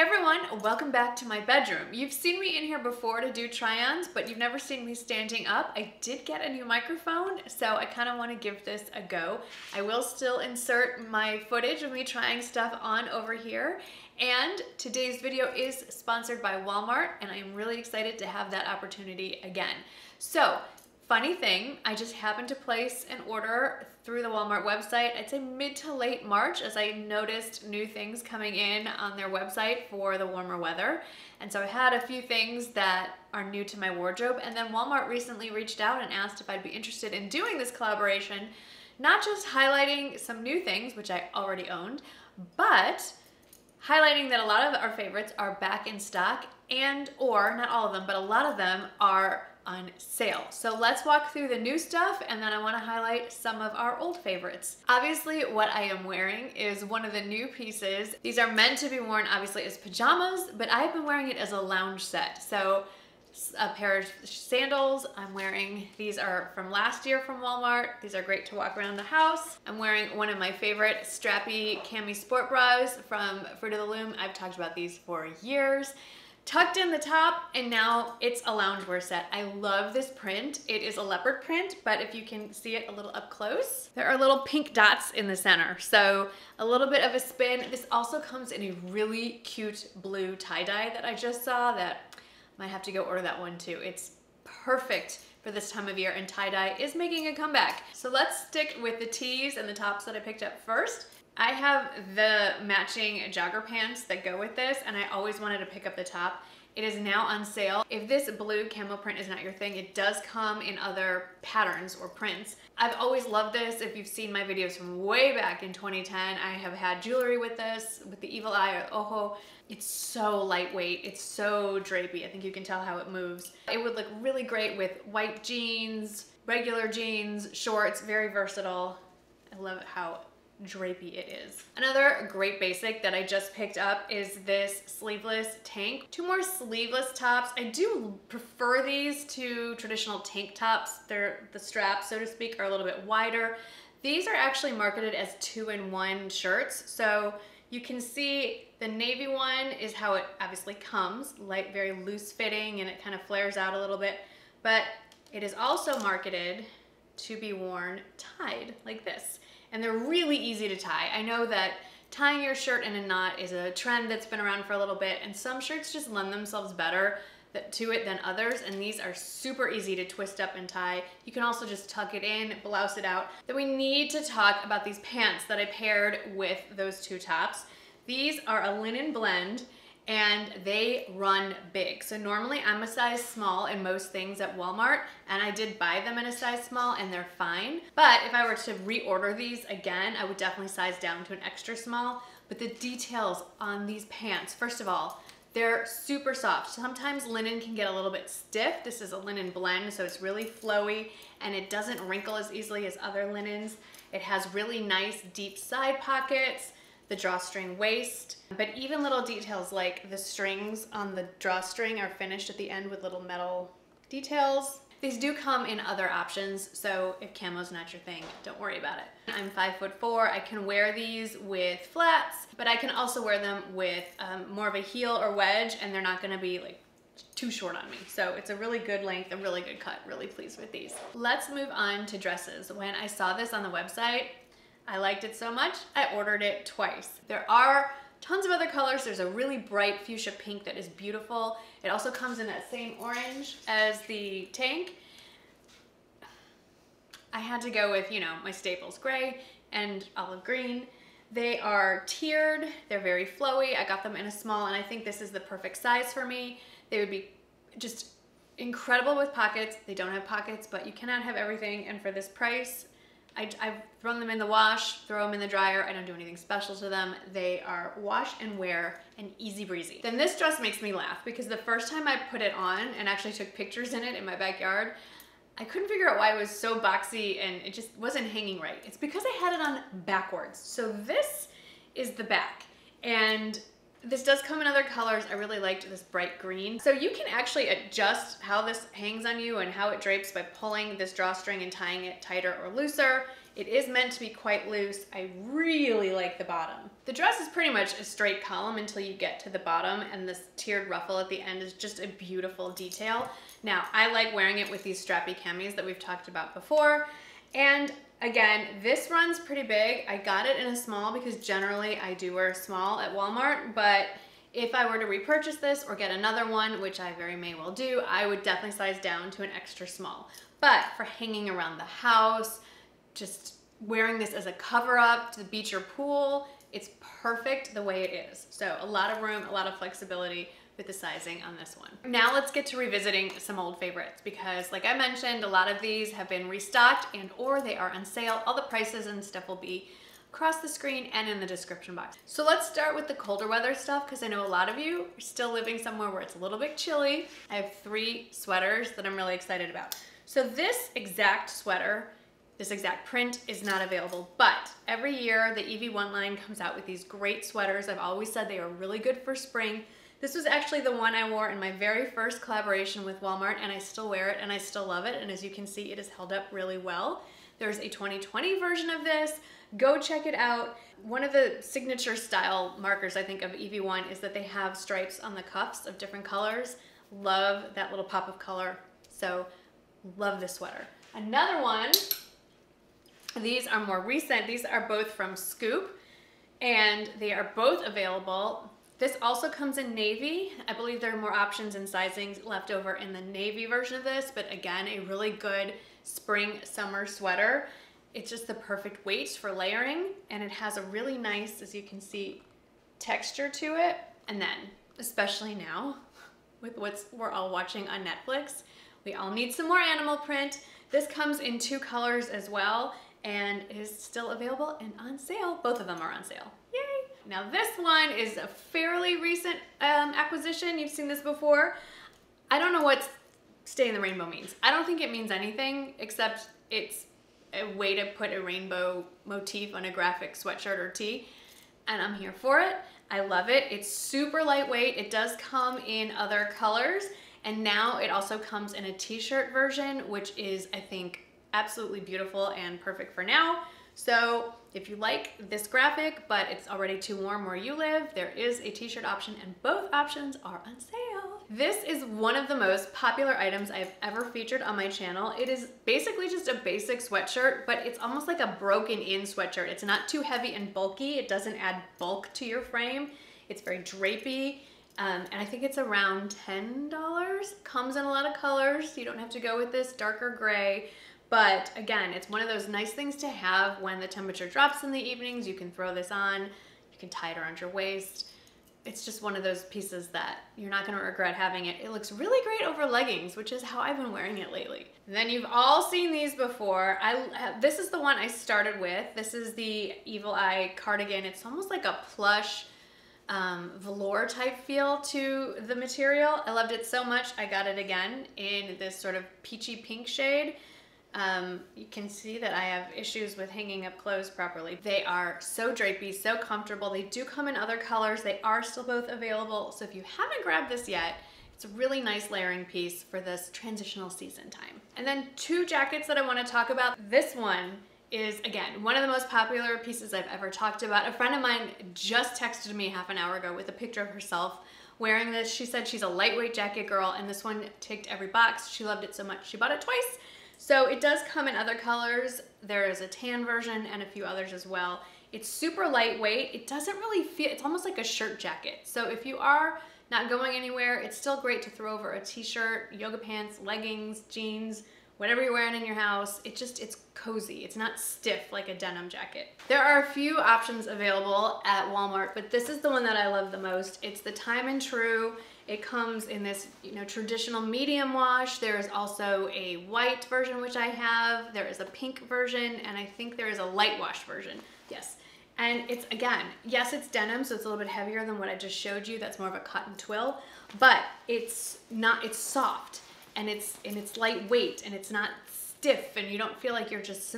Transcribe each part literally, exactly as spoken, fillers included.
Hey everyone, welcome back to my bedroom. You've seen me in here before to do try-ons, but you've never seen me standing up. I did get a new microphone, so I kind of want to give this a go. I will still insert my footage of me trying stuff on over here. And today's video is sponsored by Walmart, and I am really excited to have that opportunity again. So, funny thing, I just happened to place an order through the Walmart website, I'd say mid to late March, as I noticed new things coming in on their website for the warmer weather. And so I had a few things that are new to my wardrobe, and then Walmart recently reached out and asked if I'd be interested in doing this collaboration, not just highlighting some new things, which I already owned, but highlighting that a lot of our favorites are back in stock and or, not all of them, but a lot of them are on sale. So let's walk through the new stuff, and then I want to highlight some of our old favorites. Obviously, what I am wearing is one of the new pieces. These are meant to be worn obviously as pajamas, but I've been wearing it as a lounge set. So a pair of sandals I'm wearing. These are from last year from Walmart. These are great to walk around the house. I'm wearing one of my favorite strappy cami sport bras from Fruit of the Loom. I've talked about these for years. Tucked in the top, and now it's a loungewear set. I love this print. It is a leopard print, but if you can see it a little up close, there are little pink dots in the center. So a little bit of a spin. This also comes in a really cute blue tie-dye that I just saw that might have to go order that one too. It's perfect for this time of year, and tie-dye is making a comeback. So let's stick with the tees and the tops that I picked up first. I have the matching jogger pants that go with this, and I always wanted to pick up the top. It is now on sale. If this blue camel print is not your thing, it does come in other patterns or prints. I've always loved this. If you've seen my videos from way back in twenty ten, I have had jewelry with this, with the evil eye or ojo. It's so lightweight. It's so drapey. I think you can tell how it moves. It would look really great with white jeans, regular jeans, shorts, very versatile. I love how drapey it is. Another great basic that I just picked up is this sleeveless tank. Two more sleeveless tops. I do prefer these to traditional tank tops. They're, the straps, so to speak, are a little bit wider. These are actually marketed as two-in-one shirts, so you can see the navy one is how it obviously comes, light, very loose fitting, and it kind of flares out a little bit, but it is also marketed to be worn tied like this. And they're really easy to tie. I know that tying your shirt in a knot is a trend that's been around for a little bit, and some shirts just lend themselves better to it than others, and these are super easy to twist up and tie. You can also just tuck it in, blouse it out. Then we need to talk about these pants that I paired with those two tops. These are a linen blend, and they run big. So normally I'm a size small in most things at Walmart, and I did buy them in a size small and they're fine. But if I were to reorder these again, I would definitely size down to an extra small. But the details on these pants, first of all, they're super soft. Sometimes linen can get a little bit stiff. This is a linen blend, so it's really flowy, and it doesn't wrinkle as easily as other linens. It has really nice deep side pockets, the drawstring waist, but even little details like the strings on the drawstring are finished at the end with little metal details. These do come in other options, so if camo's not your thing, don't worry about it. I'm five foot four, I can wear these with flats, but I can also wear them with um, more of a heel or wedge, and they're not gonna be like too short on me. So it's a really good length, a really good cut, really pleased with these. Let's move on to dresses. When I saw this on the website, I liked it so much, I ordered it twice. There are tons of other colors. There's a really bright fuchsia pink that is beautiful. It also comes in that same orange as the tank. I had to go with, you know, my staples, gray and olive green. They are tiered, they're very flowy. I got them in a small, and I think this is the perfect size for me. They would be just incredible with pockets. They don't have pockets, but you cannot have everything, and for this price, I, I've thrown them in the wash, throw them in the dryer. I don't do anything special to them. They are wash and wear and easy breezy. Then this dress makes me laugh, because the first time I put it on and actually took pictures in it in my backyard, I couldn't figure out why it was so boxy and it just wasn't hanging right. It's because I had it on backwards. So this is the back, and this does come in other colors. I really liked this bright green. So you can actually adjust how this hangs on you and how it drapes by pulling this drawstring and tying it tighter or looser. It is meant to be quite loose. I really like the bottom. The dress is pretty much a straight column until you get to the bottom, and this tiered ruffle at the end is just a beautiful detail. Now, I like wearing it with these strappy camis that we've talked about before. And again, this run's pretty big. I got it in a small because generally I do wear a small at Walmart, but if I were to repurchase this or get another one, which I very may well do, I would definitely size down to an extra small. But for hanging around the house, just wearing this as a cover up to the beach or pool, it's perfect the way it is. So a lot of room, a lot of flexibility with the sizing on this one. Now let's get to revisiting some old favorites, because like I mentioned, a lot of these have been restocked and or they are on sale. All the prices and stuff will be across the screen and in the description box. So let's start with the colder weather stuff, because I know a lot of you are still living somewhere where it's a little bit chilly. I have three sweaters that I'm really excited about. So this exact sweater, this exact print is not available, but every year the E V one line comes out with these great sweaters. I've always said they are really good for spring. This was actually the one I wore in my very first collaboration with Walmart, and I still wear it and I still love it. And as you can see, it has held up really well. There's a twenty twenty version of this. Go check it out. One of the signature style markers, I think, of E V one is that they have stripes on the cuffs of different colors. Love that little pop of color. So love this sweater. Another one, these are more recent. These are both from Scoop, and they are both available. This also comes in navy. I believe there are more options and sizings left over in the navy version of this, but again, a really good spring summer sweater. It's just the perfect weight for layering, and it has a really nice, as you can see, texture to it. And then, especially now, with what we're all watching on Netflix, we all need some more animal print. This comes in two colors as well, and is still available and on sale. Both of them are on sale. Yay! Now this one is a fairly recent um, acquisition. You've seen this before. I don't know what stay in the rainbow means. I don't think it means anything, except it's a way to put a rainbow motif on a graphic sweatshirt or tee, and I'm here for it. I love it. It's super lightweight. It does come in other colors, and now it also comes in a t-shirt version, which is, I think, absolutely beautiful and perfect for now. So if you like this graphic, but it's already too warm where you live, there is a t-shirt option, and both options are on sale. This is one of the most popular items I've ever featured on my channel. It is basically just a basic sweatshirt, but it's almost like a broken in sweatshirt. It's not too heavy and bulky. It doesn't add bulk to your frame. It's very drapey. Um, and I think it's around ten dollars. Comes in a lot of colors. You don't have to go with this darker gray. But again, it's one of those nice things to have when the temperature drops in the evenings. You can throw this on, you can tie it around your waist. It's just one of those pieces that you're not gonna regret having it. It looks really great over leggings, which is how I've been wearing it lately. And then you've all seen these before. I This is the one I started with. This is the Evil Eye cardigan. It's almost like a plush um, velour type feel to the material. I loved it so much, I got it again in this sort of peachy pink shade. Um, you can see that I have issues with hanging up clothes properly. They are so drapey, so comfortable. They do come in other colors. They are still both available. So if you haven't grabbed this yet, it's a really nice layering piece for this transitional season time. And then two jackets that I want to talk about. This one is, again, one of the most popular pieces I've ever talked about. A friend of mine just texted me half an hour ago with a picture of herself wearing this. She said she's a lightweight jacket girl, and this one ticked every box. She loved it so much, she bought it twice. So it does come in other colors. There is a tan version and a few others as well. It's super lightweight. It doesn't really feel, it's almost like a shirt jacket. So if you are not going anywhere, it's still great to throw over a t-shirt, yoga pants, leggings, jeans, whatever you're wearing in your house. It just, it's cozy. It's not stiff like a denim jacket. There are a few options available at Walmart, but this is the one that I love the most. It's the Time and Tru. It comes in this, you know, traditional medium wash. There is also a white version, which I have. There is a pink version, and I think there is a light wash version. Yes. And it's, again, yes, it's denim, so it's a little bit heavier than what I just showed you. That's more of a cotton twill, but it's not, it's soft, and it's, and it's lightweight, and it's not stiff, and you don't feel like you're just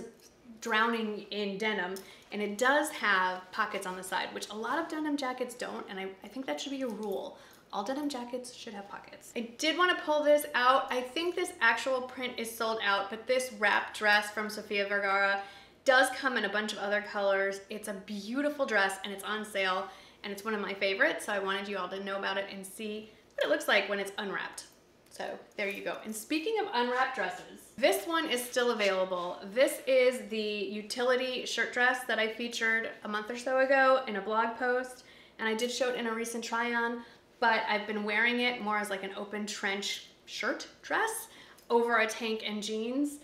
drowning in denim. And it does have pockets on the side, which a lot of denim jackets don't, and I, I think that should be a rule. All denim jackets should have pockets. I did want to pull this out. I think this actual print is sold out, but this wrap dress from Sofia Vergara does come in a bunch of other colors. It's a beautiful dress and it's on sale and it's one of my favorites, so I wanted you all to know about it and see what it looks like when it's unwrapped. So there you go. And speaking of unwrapped dresses, this one is still available. This is the utility shirt dress that I featured a month or so ago in a blog post, and I did show it in a recent try-on, but I've been wearing it more as like an open trench shirt dress over a tank and jeans.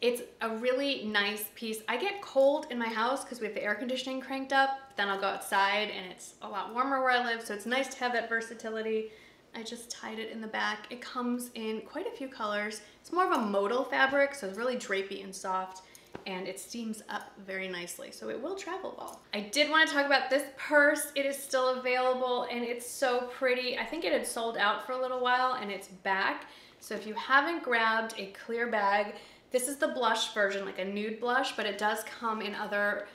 It's a really nice piece. I get cold in my house because we have the air conditioning cranked up, then I'll go outside and it's a lot warmer where I live, so it's nice to have that versatility. I just tied it in the back. It comes in quite a few colors. It's more of a modal fabric, so it's really drapey and soft, and it steams up very nicely, so it will travel well. I did want to talk about this purse. It is still available, and it's so pretty. I think it had sold out for a little while, and it's back. So if you haven't grabbed a clear bag, this is the blush version, like a nude blush, but it does come in other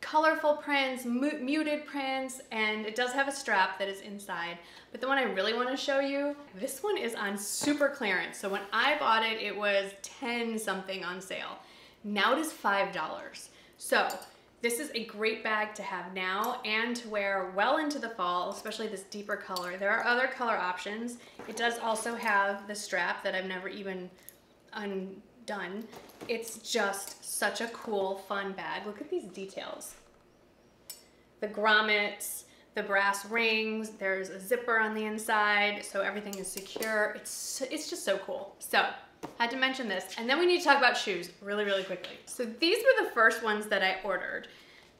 colorful prints, mu- muted prints, and it does have a strap that is inside. But the one I really want to show you, this one is on super clearance. So when I bought it, it was ten something on sale. Now it is five dollars. So this is a great bag to have now and to wear well into the fall, especially this deeper color. There are other color options. It does also have the strap that I've never even undone. It's just such a cool, fun bag. Look at these details. The grommets, the brass rings, there's a zipper on the inside, so everything is secure. It's, it's just so cool. So, had to mention this. And then we need to talk about shoes really, really quickly. So these were the first ones that I ordered.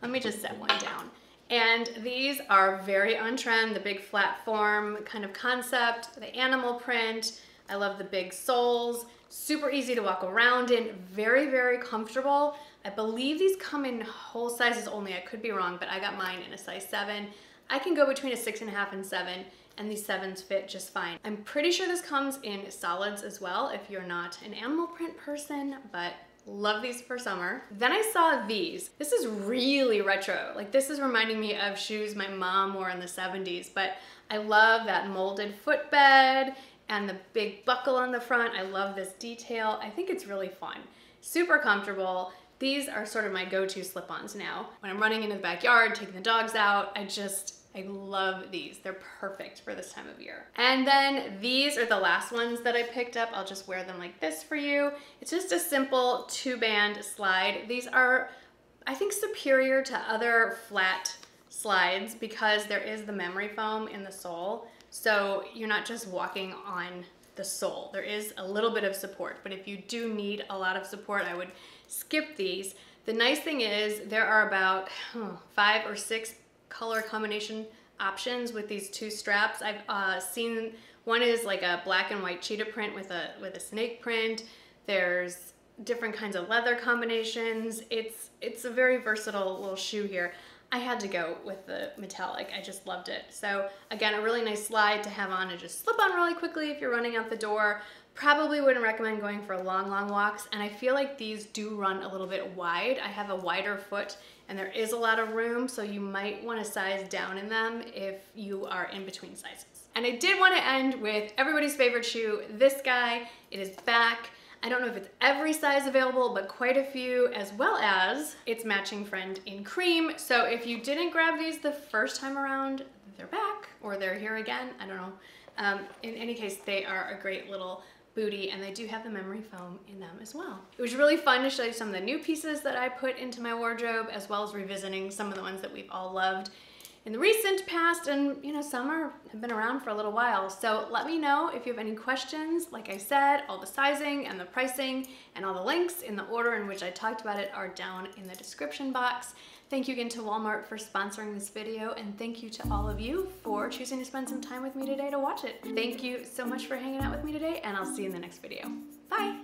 Let me just set one down. And these are very on trend, the big flat form kind of concept, the animal print. I love the big soles. Super easy to walk around in, very, very comfortable. I believe these come in whole sizes only. I could be wrong, but I got mine in a size seven. I can go between a six and a half and seven, and these sevens fit just fine. I'm pretty sure this comes in solids as well if you're not an animal print person, but love these for summer. Then I saw these. This is really retro. Like, this is reminding me of shoes my mom wore in the seventies, but I love that molded footbed and the big buckle on the front. I love this detail. I think it's really fun. Super comfortable. These are sort of my go-to slip-ons now. When I'm running into the backyard, taking the dogs out, I just, I love these. They're perfect for this time of year. And then these are the last ones that I picked up. I'll just wear them like this for you. It's just a simple two-band slide. These are, I think, superior to other flat slides because there is the memory foam in the sole. So you're not just walking on the sole. There is a little bit of support, but if you do need a lot of support, I would skip these. The nice thing is there are about oh, five or six color combination options with these two straps. I've uh, seen one is like a black and white cheetah print with a, with a snake print. There's different kinds of leather combinations. It's, it's a very versatile little shoe here. I had to go with the metallic. I just loved it. So again, a really nice slide to have on and just slip on really quickly if you're running out the door. Probably wouldn't recommend going for long, long walks. And I feel like these do run a little bit wide. I have a wider foot and there is a lot of room. So you might want to size down in them if you are in between sizes. And I did want to end with everybody's favorite shoe, this guy. It is back. I don't know if it's every size available, but quite a few, as well as its matching friend in cream. So if you didn't grab these the first time around, they're back, or they're here again, I don't know. Um, in any case, they are a great little booty, and they do have the memory foam in them as well. It was really fun to show you some of the new pieces that I put into my wardrobe, as well as revisiting some of the ones that we've all loved in the recent past, and you know, some are, have been around for a little while. So let me know if you have any questions. Like I said, all the sizing and the pricing and all the links in the order in which I talked about it are down in the description box. Thank you again to Walmart for sponsoring this video, and thank you to all of you for choosing to spend some time with me today to watch it. Thank you so much for hanging out with me today, and I'll see you in the next video. Bye.